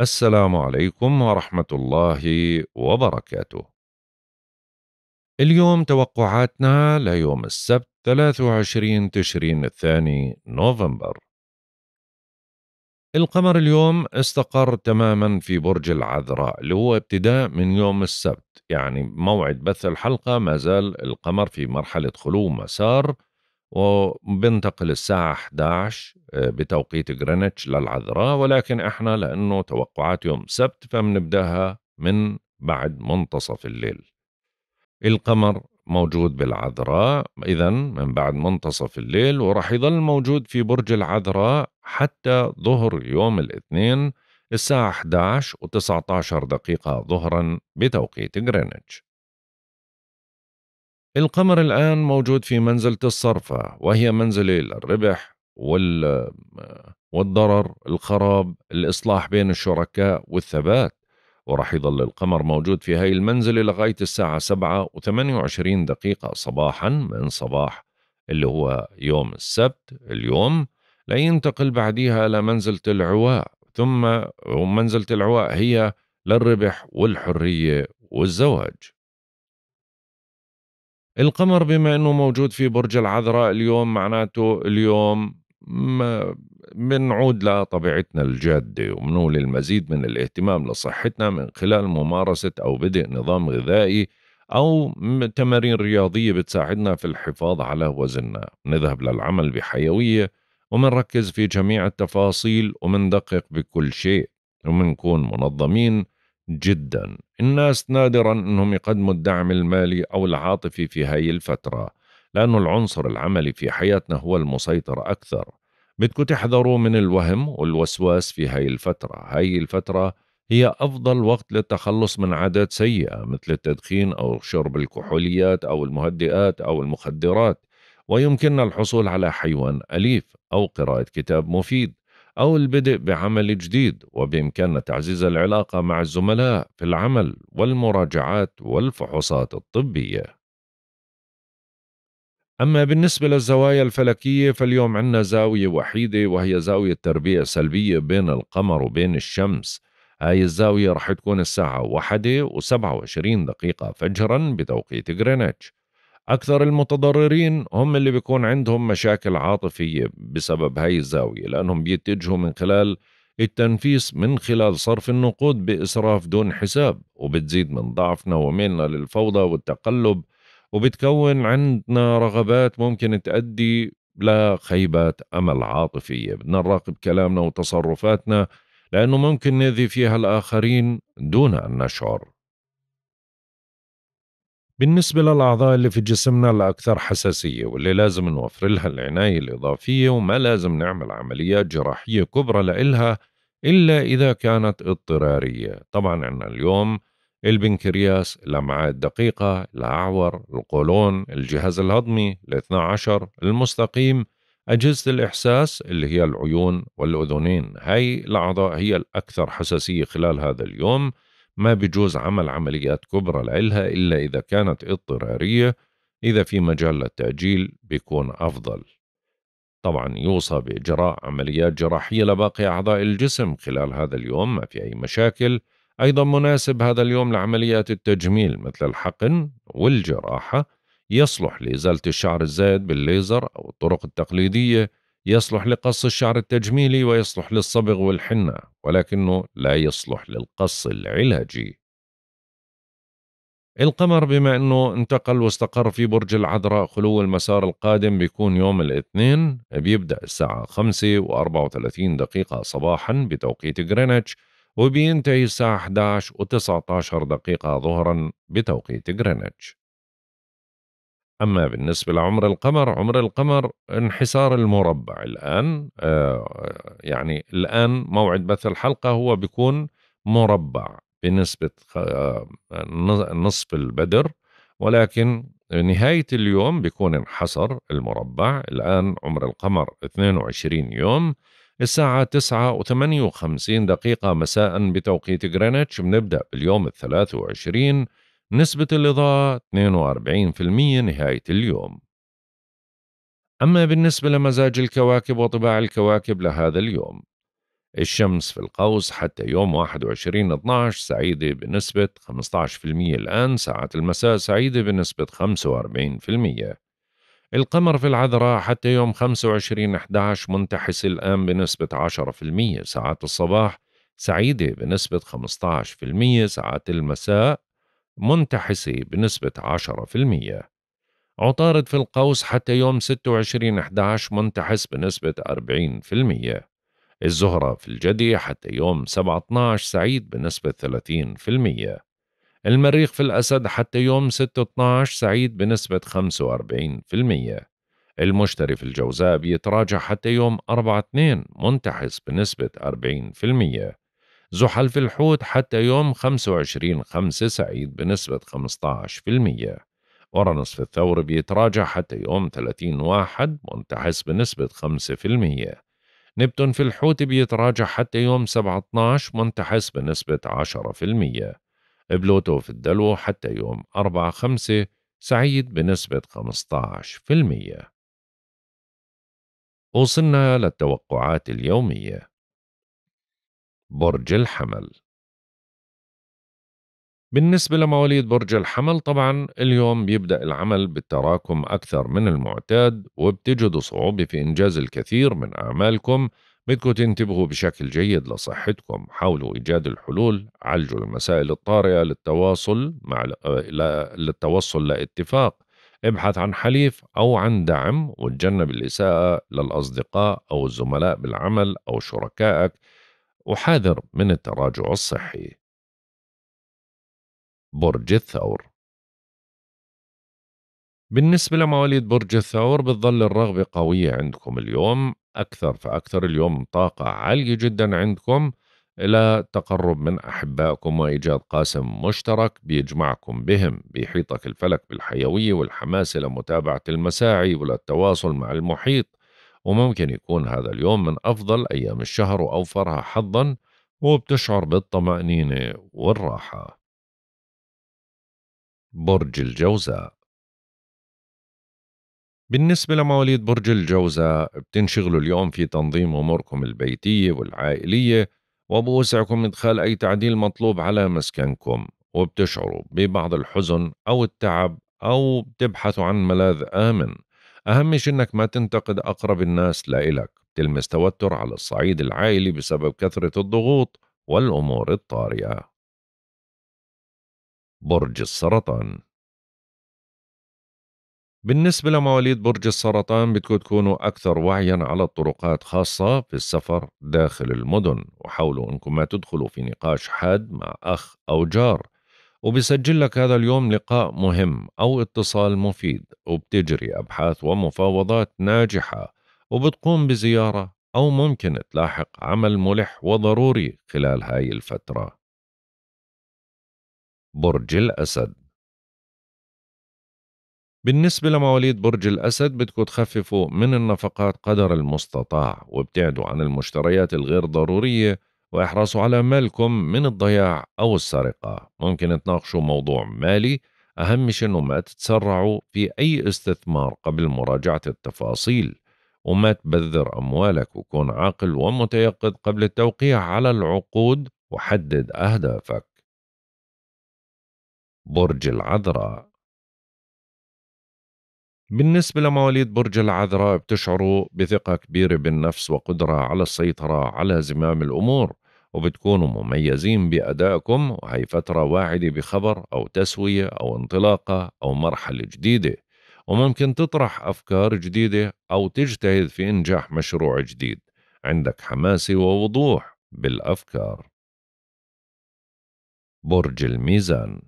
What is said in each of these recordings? السلام عليكم ورحمة الله وبركاته. اليوم توقعاتنا ليوم السبت 23 تشرين الثاني نوفمبر. القمر اليوم استقر تماما في برج العذراء اللي هو ابتداء من يوم السبت، يعني موعد بث الحلقة ما زال القمر في مرحلة خلو مسار، وبنتقل الساعة 11 بتوقيت غرينتش للعذراء، ولكن احنا لأنه توقعات يوم سبت فبنبداها من بعد منتصف الليل. القمر موجود بالعذراء إذن من بعد منتصف الليل، ورح يظل موجود في برج العذراء حتى ظهر يوم الاثنين الساعة 11:19 ظهرا بتوقيت غرينتش. القمر الآن موجود في منزلة الصرفة، وهي منزلة للربح والضرر، الخراب، الإصلاح بين الشركاء والثبات، ورح يظل القمر موجود في هاي المنزلة لغاية الساعة 7:28 صباحا من صباح اللي هو يوم السبت اليوم، لينتقل بعديها إلى منزلة العواء، ثم منزلة العواء هي للربح والحرية والزواج. القمر بما أنه موجود في برج العذراء اليوم معناته اليوم بنعود لطبيعتنا الجادة، وبنولي المزيد من الاهتمام لصحتنا من خلال ممارسة أو بدء نظام غذائي أو تمارين رياضية بتساعدنا في الحفاظ على وزننا. نذهب للعمل بحيوية ومنركز في جميع التفاصيل ومندقق بكل شيء ومنكون منظمين جدا. الناس نادرا أنهم يقدموا الدعم المالي أو العاطفي في هاي الفترة، لأنه العنصر العملي في حياتنا هو المسيطر أكثر. بدكم تحذروا من الوهم والوسواس في هاي الفترة. هاي الفترة هي أفضل وقت للتخلص من عادات سيئة مثل التدخين أو شرب الكحوليات أو المهدئات أو المخدرات، ويمكننا الحصول على حيوان أليف أو قراءة كتاب مفيد أو البدء بعمل جديد، وبإمكاننا تعزيز العلاقة مع الزملاء في العمل والمراجعات والفحوصات الطبية. أما بالنسبة للزوايا الفلكية فاليوم عندنا زاوية وحيدة، وهي زاوية تربيع سلبية بين القمر وبين الشمس. هاي الزاوية رح تكون الساعة 1:27 فجرا بتوقيت غرينتش. أكثر المتضررين هم اللي بيكون عندهم مشاكل عاطفية بسبب هاي الزاوية، لأنهم بيتجهوا من خلال التنفيس من خلال صرف النقود بإسراف دون حساب، وبتزيد من ضعفنا وميلنا للفوضى والتقلب، وبتكون عندنا رغبات ممكن تؤدي لخيبات أمل عاطفية. بدنا نراقب كلامنا وتصرفاتنا لأنه ممكن نأذي فيها الآخرين دون أن نشعر. بالنسبة للأعضاء اللي في جسمنا الأكثر حساسية واللي لازم نوفر لها العناية الإضافية، وما لازم نعمل عمليات جراحية كبرى لإلها إلا إذا كانت اضطرارية، طبعا عنا اليوم البنكرياس، الأمعاء الدقيقة، الأعور، القولون، الجهاز الهضمي، ال12، المستقيم، أجهزة الإحساس اللي هي العيون والأذنين. هاي الأعضاء هي الأكثر حساسية خلال هذا اليوم، ما بيجوز عمل عمليات كبرى لإلها إلا إذا كانت اضطرارية. إذا في مجال للتأجيل بيكون أفضل. طبعا يوصى بإجراء عمليات جراحية لباقي أعضاء الجسم خلال هذا اليوم، ما في أي مشاكل. أيضا مناسب هذا اليوم لعمليات التجميل مثل الحقن والجراحة. يصلح لإزالة الشعر الزائد بالليزر أو الطرق التقليدية، يصلح لقص الشعر التجميلي، ويصلح للصبغ والحنة، ولكنه لا يصلح للقص العلاجي. القمر بما أنه انتقل واستقر في برج العذراء خلو المسار القادم بيكون يوم الاثنين، بيبدأ الساعة 5:34 صباحا بتوقيت غرينتش، وبينتهي الساعة 11:19 ظهرا بتوقيت غرينتش. أما بالنسبة لعمر القمر، عمر القمر انحسار المربع الآن، يعني الآن موعد بث الحلقة هو بيكون مربع بنسبة نصف البدر، ولكن نهاية اليوم بيكون انحسر المربع. الآن عمر القمر 22 يوم، الساعة 9:58 مساء بتوقيت غرينتش. بنبدأ باليوم 23، نسبة الإضاءة 42% نهاية اليوم. أما بالنسبة لمزاج الكواكب وطباع الكواكب لهذا اليوم، الشمس في القوس حتى يوم 21/12 سعيدة بنسبة 15%، الآن ساعات المساء سعيدة بنسبة 45%. القمر في العذراء حتى يوم 25/11 منتحس الآن بنسبة 10%، ساعات الصباح سعيدة بنسبة 15%، ساعات المساء منتحسة بنسبة 10%. عطارد في القوس حتى يوم 26/11 منتحس بنسبة 40%. الزهرة في الجدي حتى يوم 7/12 سعيد بنسبة 30%. المريخ في الأسد حتى يوم 6/12 سعيد بنسبة 45%. المشتري في الجوزاء بيتراجع حتى يوم 4/2 منتحس بنسبة 40%. زحل في الحوت حتى يوم 25/5 سعيد بنسبة 15%. أورانوس في الثور بيتراجع حتى يوم 30/1 منتحس بنسبة 5%. نبتون في الحوت بيتراجع حتى يوم 7/12 منتحس بنسبة 10%. بلوتو في الدلو حتى يوم 4/5 سعيد بنسبة 15%. وصلنا للتوقعات اليومية. برج الحمل. بالنسبة لمواليد برج الحمل طبعا اليوم بيبدأ العمل بالتراكم أكثر من المعتاد، وبتجدوا صعوبة في إنجاز الكثير من أعمالكم. بدكم تنتبهوا بشكل جيد لصحتكم، حاولوا إيجاد الحلول، عالجوا المسائل الطارئة للتوصل لاتفاق، ابحث عن حليف أو عن دعم، وتجنب الإساءة للأصدقاء أو الزملاء بالعمل أو شركائك، وحاذر من التراجع الصحي. برج الثور. بالنسبة لمواليد برج الثور بتظل الرغبة قوية عندكم اليوم أكثر فأكثر، اليوم طاقة عالية جدا عندكم لتقرب من أحبائكم وإيجاد قاسم مشترك بيجمعكم بهم. بيحيطك الفلك بالحيوية والحماس لمتابعة المساعي وللتواصل مع المحيط، وممكن يكون هذا اليوم من أفضل أيام الشهر وأوفرها حظا، وبتشعر بالطمأنينة والراحة. برج الجوزاء. بالنسبة لمواليد برج الجوزاء بتنشغلوا اليوم في تنظيم أموركم البيتية والعائلية، وبوسعكم إدخال أي تعديل مطلوب على مسكنكم، وبتشعروا ببعض الحزن أو التعب، أو بتبحثوا عن ملاذ آمن. أهم شيء إنك ما تنتقد أقرب الناس لإلك، بتلمس توتر على الصعيد العائلي بسبب كثرة الضغوط والأمور الطارئة. برج السرطان. بالنسبة لمواليد برج السرطان بدكم تكونوا أكثر وعيا على الطرقات، خاصة في السفر داخل المدن، وحاولوا أنكم ما تدخلوا في نقاش حاد مع أخ أو جار. وبيسجل لك هذا اليوم لقاء مهم أو اتصال مفيد، وبتجري أبحاث ومفاوضات ناجحة، وبتقوم بزيارة أو ممكن تلاحق عمل ملح وضروري خلال هاي الفترة. برج الأسد. بالنسبة لمواليد برج الأسد بدكم تخففوا من النفقات قدر المستطاع، وابتعدوا عن المشتريات الغير ضرورية، واحرصوا على مالكم من الضياع أو السرقة. ممكن تناقشوا موضوع مالي، أهم شيء إنه ما تتسرعوا في أي استثمار قبل مراجعة التفاصيل، وما تبذر أموالك، وكون عاقل ومتيقظ قبل التوقيع على العقود، وحدد أهدافك. برج العذراء. بالنسبة لمواليد برج العذراء بتشعروا بثقة كبيرة بالنفس وقدرة على السيطرة على زمام الأمور، وبتكونوا مميزين بأدائكم، وهي فترة واعدة بخبر أو تسوية أو انطلاقة أو مرحلة جديدة، وممكن تطرح أفكار جديدة أو تجتهد في إنجاح مشروع جديد. عندك حماسة ووضوح بالأفكار. برج الميزان.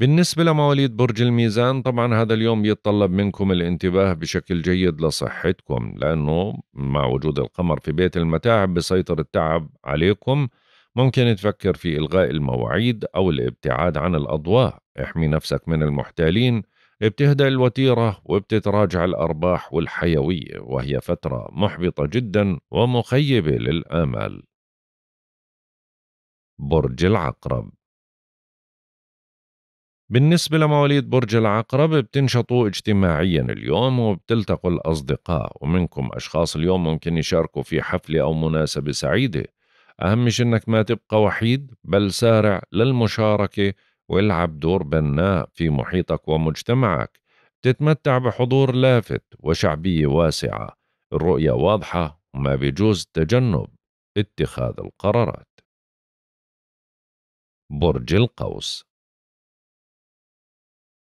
بالنسبة لمواليد برج الميزان طبعا هذا اليوم يتطلب منكم الانتباه بشكل جيد لصحتكم، لأنه مع وجود القمر في بيت المتاعب بيسيطر التعب عليكم. ممكن تفكر في إلغاء المواعيد أو الابتعاد عن الأضواء. احمي نفسك من المحتالين، بتهدأ الوتيرة وبتتراجع الأرباح والحيوية، وهي فترة محبطة جدا ومخيبة للآمال. برج العقرب. بالنسبة لمواليد برج العقرب بتنشطوا اجتماعيا اليوم وبتلتقوا الأصدقاء، ومنكم أشخاص اليوم ممكن يشاركوا في حفلة أو مناسبة سعيدة. أهم شيء أنك ما تبقى وحيد، بل سارع للمشاركة والعب دور بناء في محيطك ومجتمعك. تتمتع بحضور لافت وشعبية واسعة، الرؤية واضحة وما بيجوز تجنب اتخاذ القرارات. برج القوس،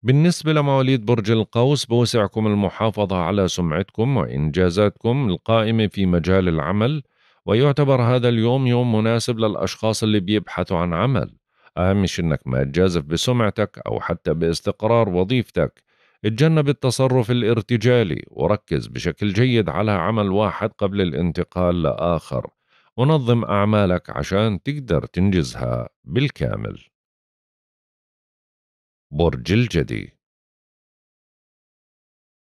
بالنسبة لمواليد برج القوس بوسعكم المحافظة على سمعتكم وإنجازاتكم القائمة في مجال العمل، ويعتبر هذا اليوم يوم مناسب للأشخاص اللي بيبحثوا عن عمل. أهم شيء أنك ما تجازف بسمعتك أو حتى باستقرار وظيفتك. اتجنب التصرف الارتجالي وركز بشكل جيد على عمل واحد قبل الانتقال لآخر، ونظم أعمالك عشان تقدر تنجزها بالكامل. برج الجدي،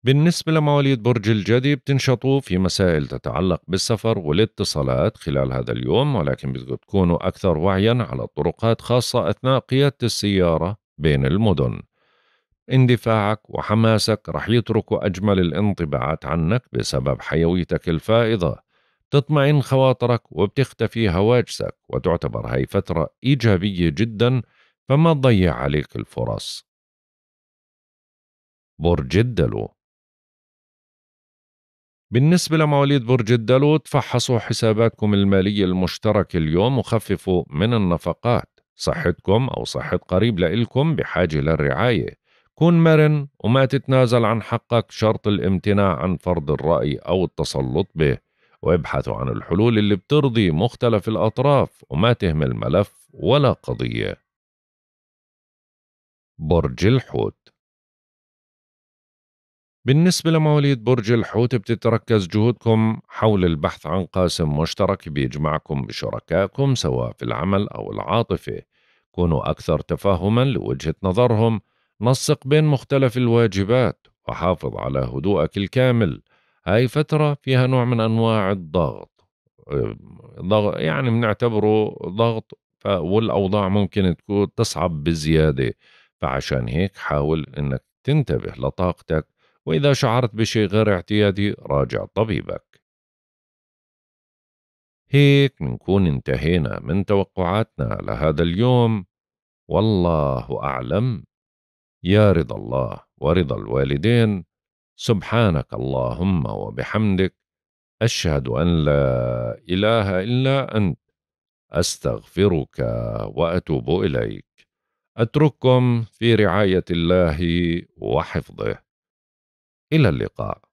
بالنسبة لمواليد برج الجدي بتنشطوا في مسائل تتعلق بالسفر والاتصالات خلال هذا اليوم، ولكن بدكم تكونوا أكثر وعيا على الطرقات خاصة أثناء قيادة السيارة بين المدن. اندفاعك وحماسك رح يتركوا أجمل الانطباعات عنك بسبب حيويتك الفائضة. تطمئن خواطرك وبتختفي هواجسك، وتعتبر هاي فترة إيجابية جدا، فما تضيع عليك الفرص. برج الدلو، بالنسبة لمواليد برج الدلو تفحصوا حساباتكم المالية المشتركة اليوم وخففوا من النفقات. صحتكم أو صحة قريب لإلكم بحاجة للرعاية. كن مرن وما تتنازل عن حقك، شرط الامتناع عن فرض الرأي أو التسلط به، وابحثوا عن الحلول اللي بترضي مختلف الأطراف، وما تهمل ملف ولا قضية. برج الحوت، بالنسبة لمواليد برج الحوت بتتركز جهودكم حول البحث عن قاسم مشترك بيجمعكم بشركائكم سواء في العمل أو العاطفة. كونوا أكثر تفاهما لوجهة نظرهم، نسق بين مختلف الواجبات وحافظ على هدوءك الكامل. هاي فترة فيها نوع من أنواع الضغط، يعني بنعتبره ضغط، والأوضاع ممكن تكون تصعب بزيادة، فعشان هيك حاول أنك تنتبه لطاقتك، وإذا شعرت بشيء غير اعتيادي راجع طبيبك. هيك منكون انتهينا من توقعاتنا لهذا اليوم، والله أعلم. يا رضا الله ورضا الوالدين. سبحانك اللهم وبحمدك، أشهد أن لا إله إلا أنت، أستغفرك وأتوب إليك. أترككم في رعاية الله وحفظه، إلى اللقاء.